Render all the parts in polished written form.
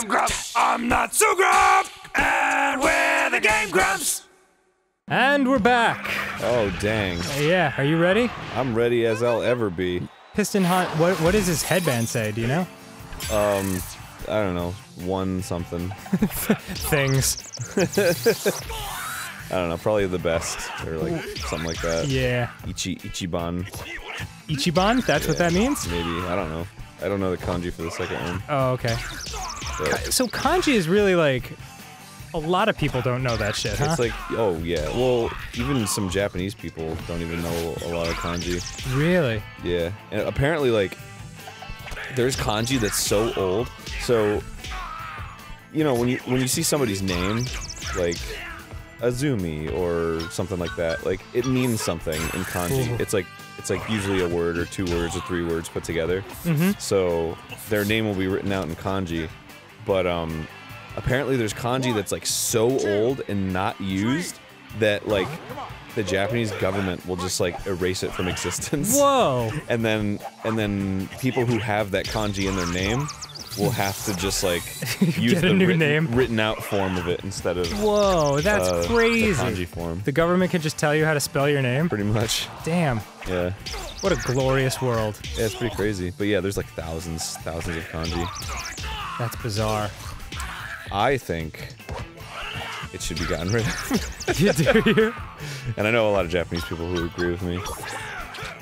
I'm Grumps. I'm not so Grump. And we're the Game Grumps. And we're back. Oh dang. Yeah. Are you ready? I'm ready as I'll ever be. Piston Honda. What does his headband say? Do you know? I don't know. One something. Things. I don't know, probably the best, or like, something like that. Yeah. Ichiban. Ichiban? That's what that means? Maybe, I don't know. I don't know the kanji for the second one. Oh, okay. But so kanji is really like, a lot of people don't know that shit, huh? It's like, oh yeah, well, even some Japanese people don't even know a lot of kanji. Really? Yeah, and apparently like, there's kanji that's so old, so, you know, when you see somebody's name, like, Azumi or something like that. Like it means something in kanji. Ooh. It's like usually a word or two words or three words put together. Mm-hmm. So their name will be written out in kanji. But apparently there's kanji that's like so old and not used that like the Japanese government will just like erase it from existence. Whoa. And then people who have that kanji in their name we'll have to just like use get a the new written out form of it instead of whoa, that's crazy. The kanji form. The government can just tell you how to spell your name. Pretty much. Damn. Yeah. What a glorious world. Yeah, it's pretty crazy. But yeah, there's like thousands of kanji. That's bizarre. I think it should be gotten rid of. You do you? And I know a lot of Japanese people who agree with me.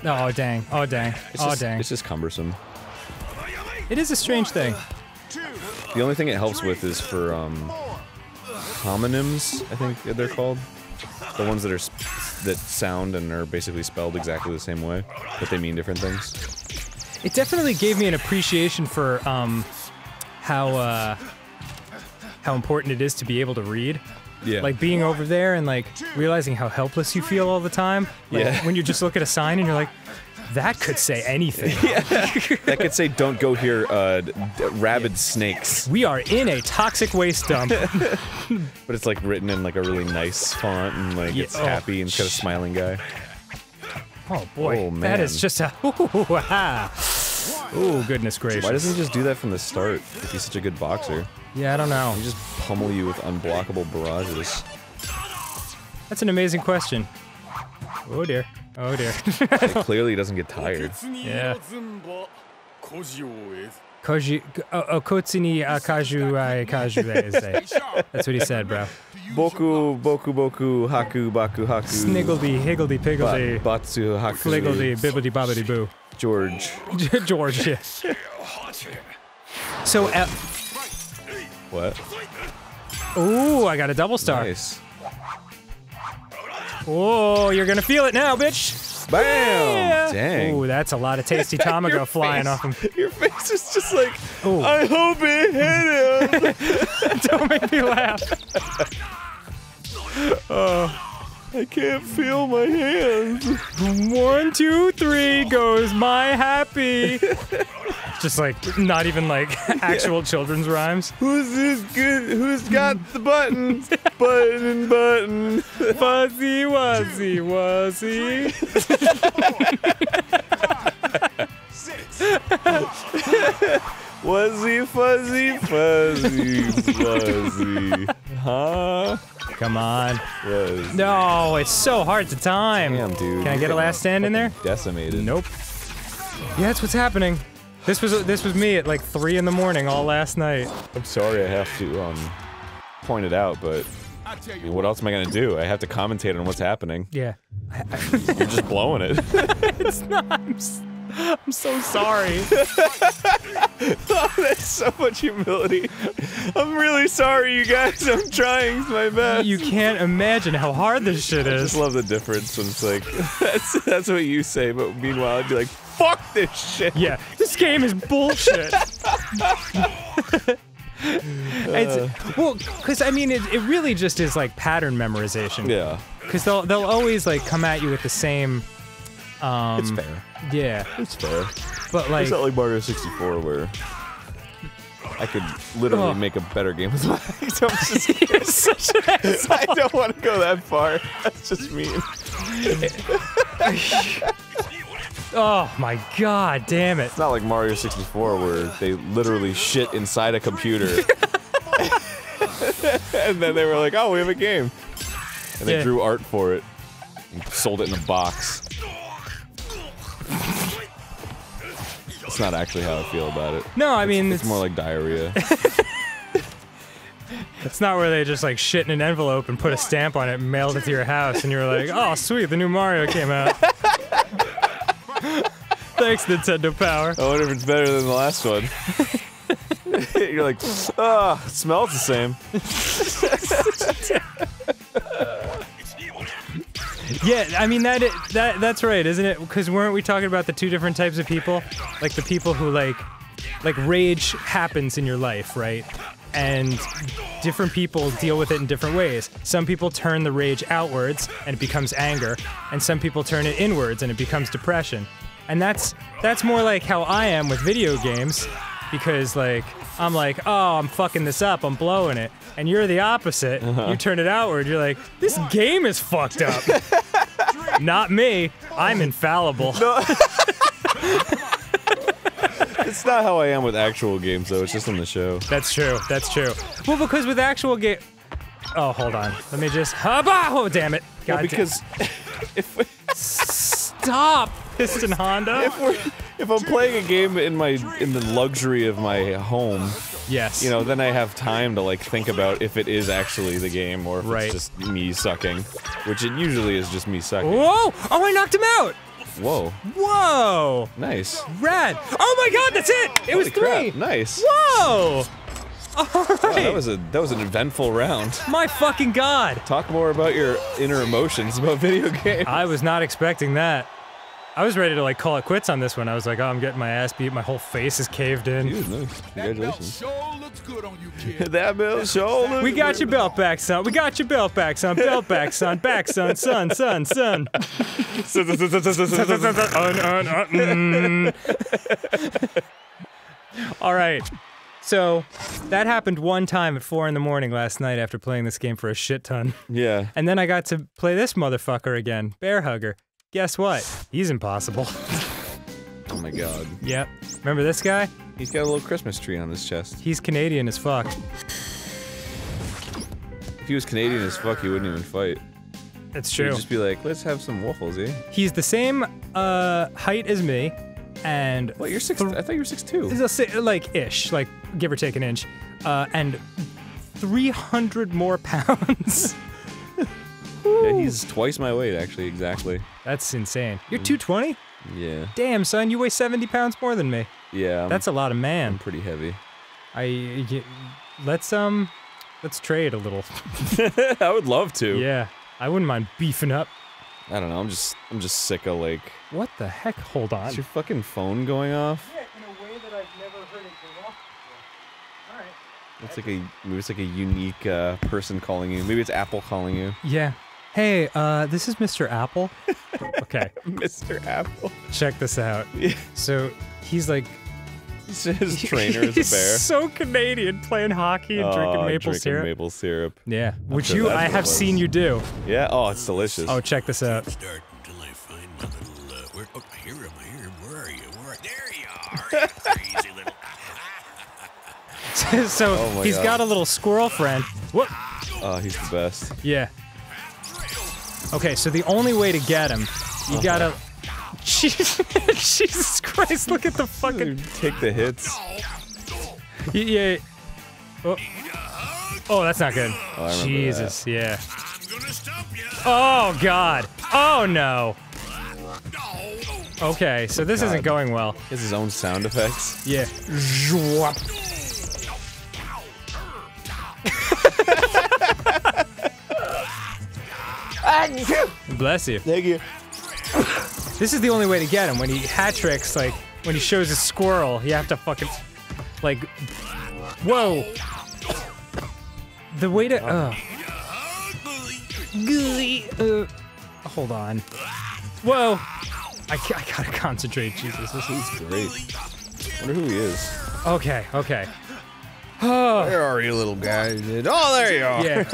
Oh dang. Oh dang. Oh dang. It's just cumbersome. It is a strange thing. The only thing it helps with is for, homonyms, I think they're called. The ones that are, that sound and are basically spelled exactly the same way, but they mean different things. It definitely gave me an appreciation for, how important it is to be able to read. Yeah. Like being over there and like, realizing how helpless you feel all the time. Like, yeah. When you just look at a sign and you're like, that could say anything. Yeah. That could say, don't go here, rabid snakes. We are in a toxic waste dump. But it's like written in like a really nice font and like it's happy and it's got a smiling guy. Oh boy, oh, man. That is just a ooh, goodness gracious. Why doesn't he just do that from the start if he's such a good boxer? Yeah, I don't know. He just pummel you with unblockable barrages. That's an amazing question. Oh dear. Oh dear. It clearly doesn't get tired. Yeah. Koji, okotsu ni akaju ai kaju. That's what he said, bro. Boku, boku, boku, haku, baku, haku. Sniggledy, higgledy, piggledy. Batsu, haku. Fliggledy, bibbidi, bobbidi, boo. George. George, yeah. So, what? Ooh, I got a double star. Nice. Oh, you're gonna feel it now, bitch! Bam! Yeah. Dang. Ooh, that's a lot of tasty tamago flying off him. Your face is just like, ooh. I hope it hit him! Don't make me laugh. I can't feel my hands. 1, 2, 3 goes my happy. Just like, not even like actual children's rhymes. Who's got the buttons? Button, button. Fuzzy, wuzzy, wuzzy. 4, 5, 6. Wuzzy, fuzzy, fuzzy, fuzzy. Huh? Come on. Wuzzy. No, it's so hard to time. Damn, dude. Can I get a last stand in there? Decimated. Nope. Yeah, that's what's happening. This was me at like 3 in the morning all last night. I'm sorry I have to point it out, but what else am I gonna do? I have to commentate on what's happening. Yeah. You're just blowing it. It's not. I'm so sorry. Oh, that's so much humility. I'm really sorry, you guys. I'm trying my best. You can't imagine how hard this shit is. I just love the difference when it's like, that's what you say, but meanwhile I'd be like, fuck this shit. Yeah, this game is bullshit. It's, well, because I mean, it really just is like pattern memorization. Yeah. Because they'll always like come at you with the same. It's fair. Yeah. It's fair. But like, it's not like Mario 64 where I could literally make a better game with my legs. I'm just kidding. Such an asshole. I don't want to go that far. That's just mean. Oh my god, damn it. It's not like Mario 64 where they literally shit inside a computer And then they were like, oh, we have a game. And they drew art for it and sold it in a box. It's not actually how I feel about it. No, I mean... It's more like diarrhea. It's not where they just like shit in an envelope and put a stamp on it and mailed it to your house and you were like, oh, sweet, the new Mario came out. Thanks, Nintendo Power. I wonder if it's better than the last one. You're like, ah, oh, it smells the same. Yeah, I mean, that's right, isn't it? Because weren't we talking about the two different types of people? Like, the people who, like rage happens in your life, right? And different people deal with it in different ways. Some people turn the rage outwards, and it becomes anger. And some people turn it inwards, and it becomes depression. And that's more like how I am with video games, because like I'm like, oh, I'm fucking this up, I'm blowing it, and you're the opposite. You turn it outward, you're like, this game is fucked up. Not me, I'm infallible. No. It's not how I am with actual games though. It's just on the show. That's true. That's true. Well, because with actual game, oh, hold on, let me just. Oh, damn it. God, well, because if we stop. Piston Honda. If I'm playing a game in the luxury of my home, yes, you know, then I have time to like think about if it is actually the game or if it's just me sucking, which it usually is just me sucking. Whoa! Oh, I knocked him out. Whoa. Whoa. Nice. Rad. Oh my God, that's it. It was three. Crap. Nice. Whoa. All right. Wow, that was an eventful round. My fucking God. Talk more about your inner emotions about video games. I was not expecting that. I was ready to like call it quits on this one. I was like, oh, I'm getting my ass beat. My whole face is caved in. Dude, nice. Congratulations. That belt sure looks good on you, kid. That belt sure looks. We got your belt back, son. We got your belt back, son. Belt back, son. Back, son. Son, son, son. All right. So, that happened one time at 4 in the morning last night after playing this game for a shit ton. Yeah. And then I got to play this motherfucker again, Bear Hugger. Guess what? He's impossible. Oh my God. Yep. Remember this guy? He's got a little Christmas tree on his chest. He's Canadian as fuck. If he was Canadian as fuck, he wouldn't even fight. That's true. He'd just be like, let's have some waffles, eh? He's the same, height as me, and... Well, you're six... I thought you were 6'2". Like, ish. Like, give or take an inch. And 300 more pounds. Yeah, he's twice my weight, actually, exactly. That's insane. You're 220? Yeah. Damn, son, you weigh 70 pounds more than me. Yeah. That's a lot of man. I'm pretty heavy. Let's trade a little. I would love to. Yeah. I wouldn't mind beefing up. I don't know, I'm just sick of, like... What the heck? Hold on. Is your fucking phone going off? Yeah, in a way that I've never heard it go off before. Alright. Maybe it's like a unique, person calling you. Maybe it's Apple calling you. Yeah. Hey, this is Mr. Apple. Okay. Mr. Apple. Check this out. Yeah. So, he's like... His trainer is a bear. He's so Canadian, playing hockey and drinking maple syrup. Yeah. Which sure I have seen you do. Yeah? Oh, it's delicious. Oh, check this out. Start until I find my little, where, oh, here am I, here, where are you? Where, there you are, you crazy little... So, oh he's God. Got a little squirrel friend. Whoop! Oh, he's the best. Yeah. Okay, so the only way to get him, you gotta... Jesus Christ, look at the fucking... Take the hits. Yeah. Oh, that's not good. Oh, Jesus, that. Yeah. Oh, God. Oh, no. Okay, so this isn't going well. He has his own sound effects. Yeah. Bless you. Thank you. This is the only way to get him. When he hat-tricks, like, when he shows his squirrel, you have to fucking... Like... Whoa! The way to... Hold on. Whoa! I gotta concentrate, Jesus. This is great. I wonder who he is. Okay, okay. Oh. Where are you, little guy? Oh, there you are! Yeah,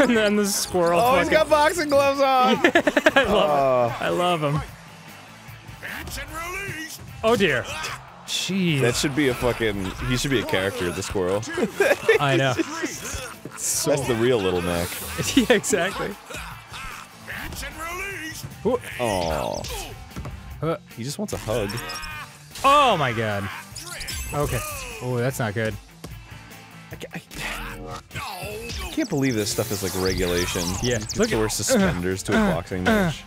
and then the squirrel. Oh, he's got boxing gloves on! Yeah. I love him. I love him. Oh dear. Jeez. That should be a fucking... He should be a character, the squirrel. I know. So that's the real Little Mac. Yeah, exactly. Oh. He just wants a hug. Oh my god. Okay. Oh, that's not good. I can't believe this stuff is like regulation. Yeah. Look, wear suspenders to a boxing match.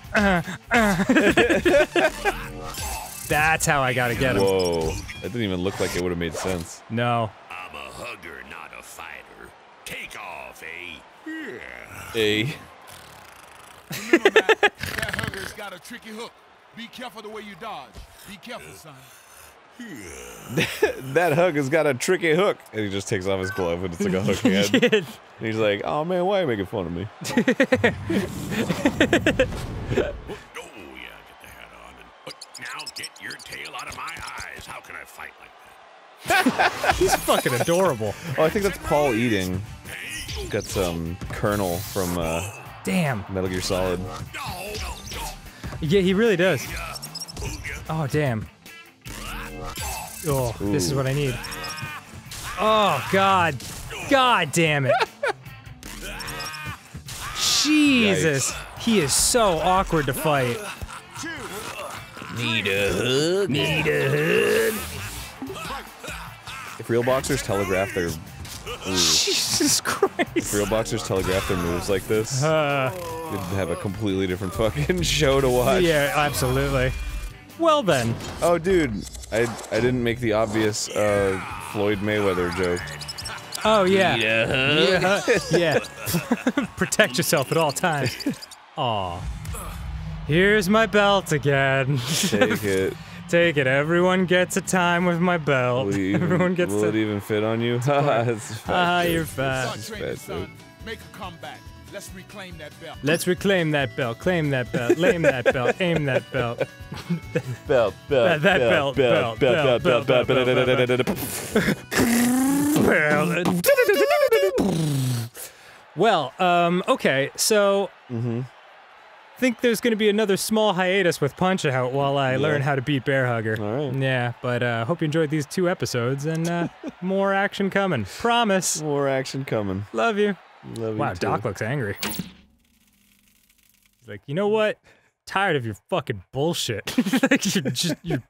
That's how I gotta get him. Whoa. That didn't even look like it would have made sense. No. I'm a hugger, not a fighter. Take off, eh? Yeah. Eh? Remember, Matt, that hugger's got a tricky hook. Be careful the way you dodge. Be careful, son. That hug has got a tricky hook, and he just takes off his glove, and it's like a hook hand. And he's like, "Oh man, why are you making fun of me?" Get the hat on, and now get your tail out of my eyes. How can I fight like that? He's fucking adorable. Oh, I think that's Paul Eating. Got some Colonel from Metal Gear Solid. Yeah, he really does. Oh damn. Oh, ooh. This is what I need. Oh, God. God damn it. Jesus. Yikes. He is so awkward to fight. Need a hug? Need a hug? If real boxers telegraph their... Ooh. Jesus Christ. If real boxers telegraph their moves like this, they'd have a completely different fucking show to watch. Yeah, absolutely. Well then. Oh, dude. I didn't make the obvious Floyd Mayweather joke. Oh yeah, yeah, yeah. Protect yourself at all times. Aw, here's my belt again. Take it. Take it. Everyone gets a time with my belt. Will even, everyone gets. Will it even fit on you? Ah, you're fat. Make a comeback. Let's reclaim that belt. Let's reclaim that belt. Claim that belt. Lame that belt. Aim that belt. Belt, belt, that belt, belt, belt, belt, belt, belt. Well, okay, so I think there's going to be another small hiatus with Punch-Out! While I learn how to beat Bear Hugger. All right. Yeah, but hope you enjoyed these 2 episodes, and more action coming. Promise. More action coming. Love you. Love wow, Doc looks angry. He's like, you know what? Tired of your fucking bullshit. Like, you're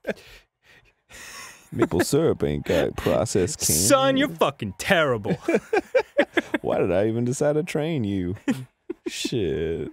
maple syrup ain't got processed candy. Son, you're fucking terrible. Why did I even decide to train you? Shit.